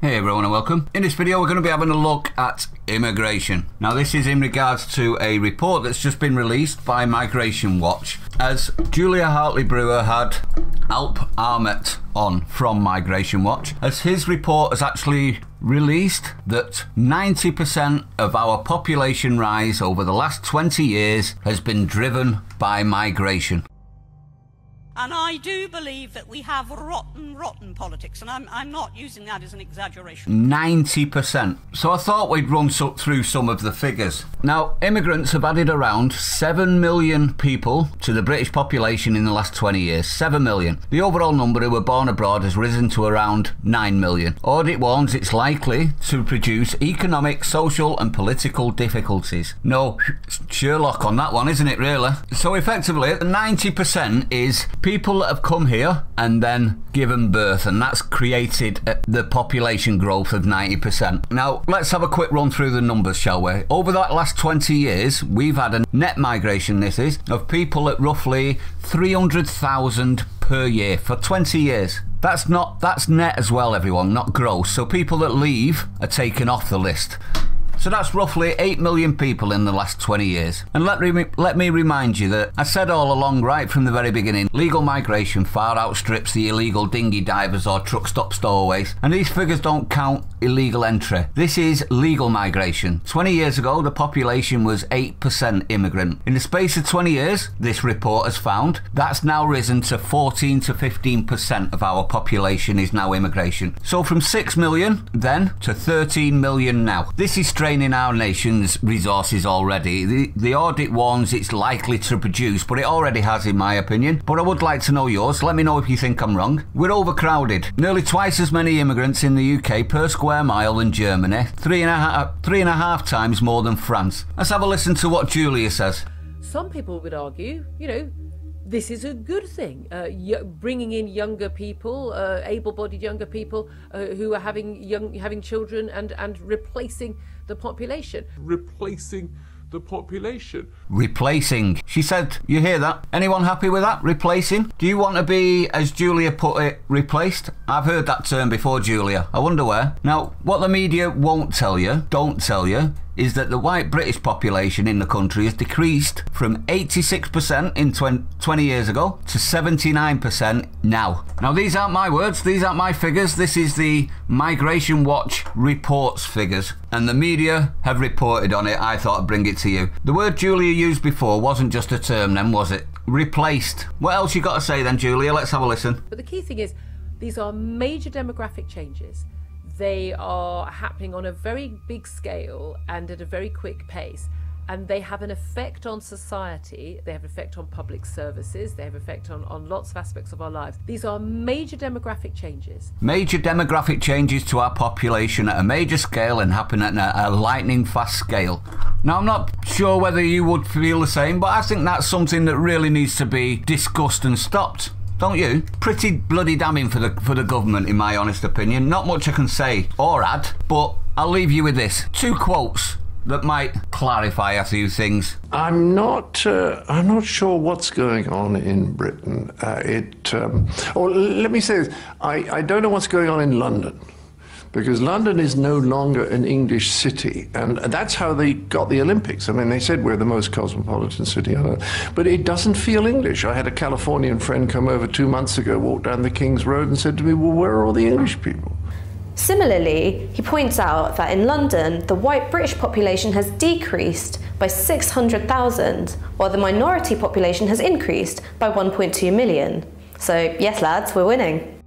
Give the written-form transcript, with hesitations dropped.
Hey everyone and welcome. In this video we're going to be having a look at immigration. Now this is in regards to a report that's just been released by Migration Watch, as Julia Hartley-Brewer had Alp Ahmet on from Migration Watch, as his report has actually released that 90% of our population rise over the last 20 years has been driven by migration. And I do believe that we have rotten politics, and I'm not using that as an exaggeration. 90%. So I thought we'd run through some of the figures. Now, immigrants have added around 7 million people to the British population in the last 20 years. 7 million. The overall number who were born abroad has risen to around 9 million. Audit warns it's likely to produce economic, social and political difficulties. No Sherlock on that one, isn't it, really? So effectively, 90% is people that have come here and then given birth, and that's created the population growth of 90%. Now, let's have a quick run through the numbers, shall we? Over that last 20 years, we've had a net migration, this is, of people at roughly 300,000 per year for 20 years. That's net as well, everyone, not gross. So people that leave are taken off the list. So that's roughly 8 million people in the last 20 years. And let me remind you that I said all along, right from the very beginning, legal migration far outstrips the illegal dinghy divers or truck stop stowaways. And these figures don't count illegal entry. This is legal migration. 20 years ago, the population was 8% immigrant. In the space of 20 years, this report has found, that's now risen to 14 to 15% of our population is now immigration. So from 6 million then to 13 million now. This is straight in our nation's resources already. The audit warns it's likely to produce, but it already has in my opinion. But I would like to know yours. Let me know if you think I'm wrong. We're overcrowded. Nearly twice as many immigrants in the UK per square mile than Germany. Three and a half times more than France. Let's have a listen to what Julia says. Some people would argue, you know, this is a good thing, bringing in younger people, able-bodied younger people who are having children and replacing the population. Replacing the population. Replacing. She said, you hear that? Anyone happy with that? Replacing? Do you want to be, as Julia put it, replaced? I've heard that term before, Julia. I wonder where. Now, what the media won't tell you, don't tell you, is that the white British population in the country has decreased from 86% in 20 years ago to 79% now. Now, these aren't my words, these aren't my figures. This is the Migration Watch reports figures, and the media have reported on it. I thought I'd bring it to you. The word Julia used before wasn't just a term then, was it? Replaced. What else you got to say then, Julia? Let's have a listen. But the key thing is, these are major demographic changes. They are happening on a very big scale and at a very quick pace, and they have an effect on society, they have an effect on public services, they have an effect on lots of aspects of our lives. These are major demographic changes. Major demographic changes to our population at a major scale and happen at a lightning fast scale. Now, I'm not sure whether you would feel the same, but I think that's something that really needs to be discussed and stopped. Don't you? Pretty bloody damning for the government, in my honest opinion. Not much I can say or add, but I'll leave you with this. Two quotes that might clarify a few things. I'm not sure what's going on in Britain. Or let me say this, I don't know what's going on in London, because London is no longer an English city, and that's how they got the Olympics. I mean, they said we're the most cosmopolitan city on earth, but it doesn't feel English. I had a Californian friend come over 2 months ago, walked down the King's Road and said to me, well, where are all the English people? Similarly, he points out that in London, the white British population has decreased by 600,000, while the minority population has increased by 1.2 million. So yes, lads, we're winning.